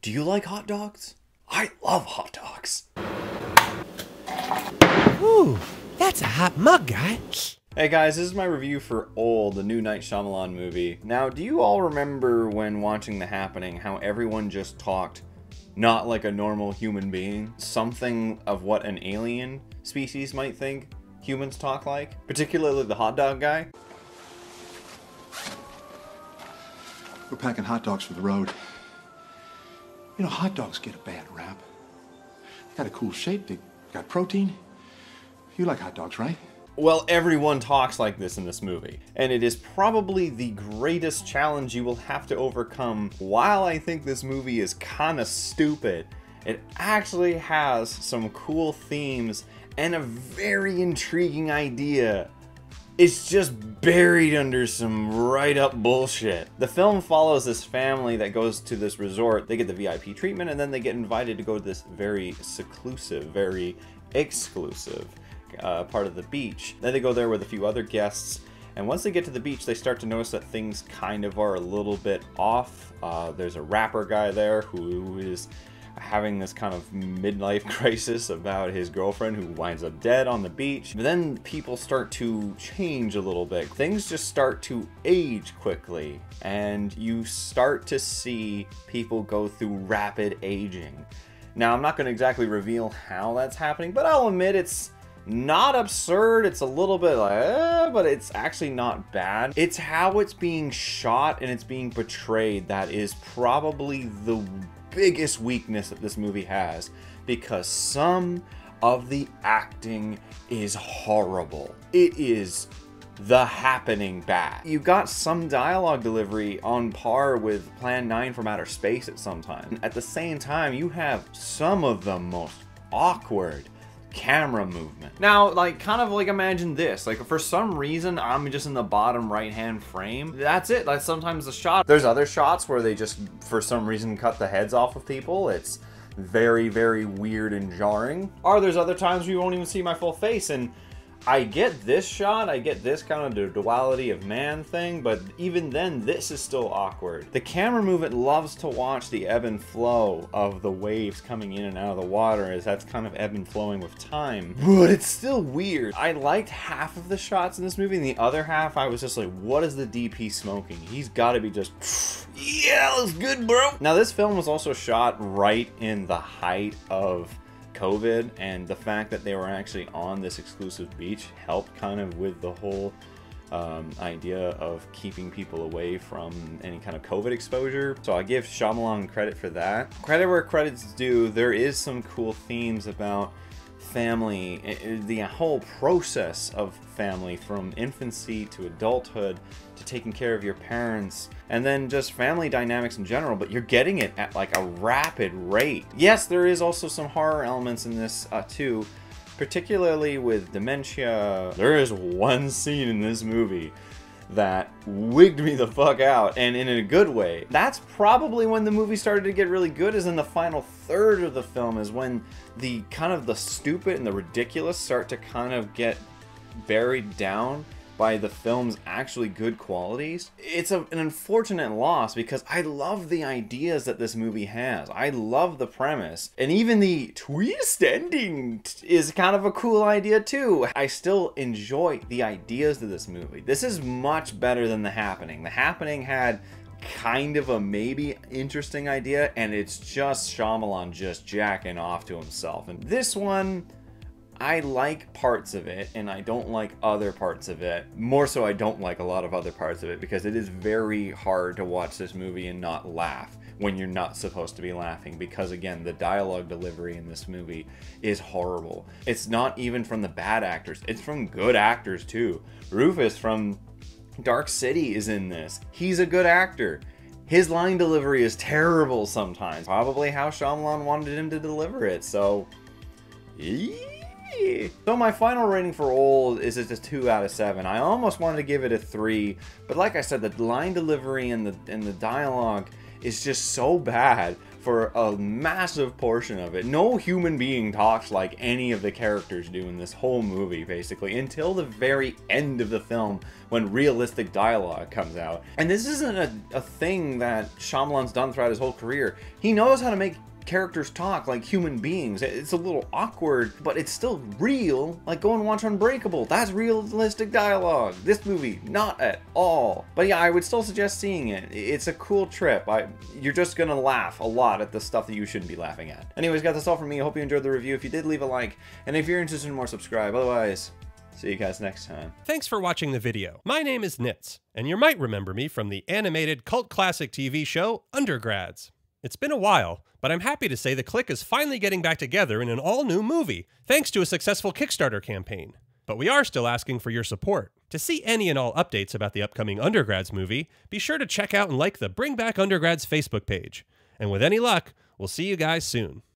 Do you like hot dogs? I love hot dogs. Ooh, that's a hot mug, guy. Hey guys, this is my review for Old, the new Night Shyamalan movie. Now, do you all remember when watching The Happening, how everyone just talked not like a normal human being? Something of what an alien species might think humans talk like, particularly the hot dog guy. We're packing hot dogs for the road. You know, hot dogs get a bad rap. They got a cool shape, they got protein. You like hot dogs, right? Well, everyone talks like this in this movie, and it is probably the greatest challenge you will have to overcome. While I think this movie is kinda stupid, it actually has some cool themes and a very intriguing idea. It's just buried under some right-up bullshit. The film follows this family that goes to this resort. They get the VIP treatment, and then they get invited to go to this very seclusive, very exclusive part of the beach. Then they go there with a few other guests, and once they get to the beach, they start to notice that things kind of are a little bit off. There's a rapper guy there who is having this kind of midlife crisis about his girlfriend who winds up dead on the beach. But then people start to change a little bit. Things just start to age quickly, and you start to see people go through rapid aging. Now, I'm not going to exactly reveal how that's happening, but I'll admit it's not absurd. It's a little bit like, but it's actually not bad. It's how it's being shot and it's being portrayed that is probably the biggest weakness that this movie has, because some of the acting is horrible. It is The Happening bad. You got some dialogue delivery on par with Plan 9 from Outer Space at some time. At the same time, you have some of the most awkward camera movement. Now, like, kind of like imagine this, like for some reason I'm just in the bottom right hand frame. That's it. That's sometimes the shot. There's other shots where they just for some reason cut the heads off of people. It's very, very weird and jarring. Or there's other times where you won't even see my full face, and I get this shot, I get this kind of duality of man thing, but even then, this is still awkward. The camera movement loves to watch the ebb and flow of the waves coming in and out of the water, as that's kind of ebb and flowing with time, but it's still weird. I liked half of the shots in this movie, and the other half, I was just like, what is the DP smoking? He's gotta be just, yeah, that was good, bro. Now, this film was also shot right in the height of COVID, and the fact that they were actually on this exclusive beach helped kind of with the whole idea of keeping people away from any kind of COVID exposure. So I give Shyamalan credit for that. Credit where credit's due, there is some cool themes about family, the whole process of family from infancy to adulthood to taking care of your parents, and then just family dynamics in general, but you're getting it at like a rapid rate. Yes, there is also some horror elements in this too, particularly with dementia. There is one scene in this movie that wigged me the fuck out, and in a good way. That's probably when the movie started to get really good, is in the final third of the film, is when the kind of the stupid and the ridiculous start to kind of get buried down by the film's actually good qualities. It's an unfortunate loss, because I love the ideas that this movie has. I love the premise, and even the twist ending is kind of a cool idea too. I still enjoy the ideas of this movie. This is much better than The Happening. The Happening had kind of a maybe interesting idea, and it's just Shyamalan just jacking off to himself. And this one, I like parts of it, and I don't like other parts of it. More so, I don't like a lot of other parts of it, because it is very hard to watch this movie and not laugh when you're not supposed to be laughing, because again, the dialogue delivery in this movie is horrible. It's not even from the bad actors, it's from good actors too. Rufus from Dark City is in this. He's a good actor. His line delivery is terrible sometimes. Probably how Shyamalan wanted him to deliver it, so... So my final rating for Old is it's a 2 out of 7. I almost wanted to give it a 3, but like I said, the line delivery and the dialogue is just so bad for a massive portion of it. No human being talks like any of the characters do in this whole movie, basically, until the very end of the film when realistic dialogue comes out. And this isn't a thing that Shyamalan's done throughout his whole career. He knows how to make characters talk like human beings. It's a little awkward, but it's still real. Like, go and watch Unbreakable. That's realistic dialogue. This movie, not at all. But yeah, I would still suggest seeing it. It's a cool trip. You're just gonna laugh a lot at the stuff that you shouldn't be laughing at. Anyways, guys, that's all from me. I hope you enjoyed the review. If you did, leave a like. And if you're interested in more, subscribe. Otherwise, see you guys next time. Thanks for watching the video. My name is Nitz, and you might remember me from the animated cult classic TV show, Undergrads. It's been a while, but I'm happy to say the clique is finally getting back together in an all-new movie, thanks to a successful Kickstarter campaign. But we are still asking for your support. To see any and all updates about the upcoming Undergrads movie, be sure to check out and like the Bring Back Undergrads Facebook page. And with any luck, we'll see you guys soon.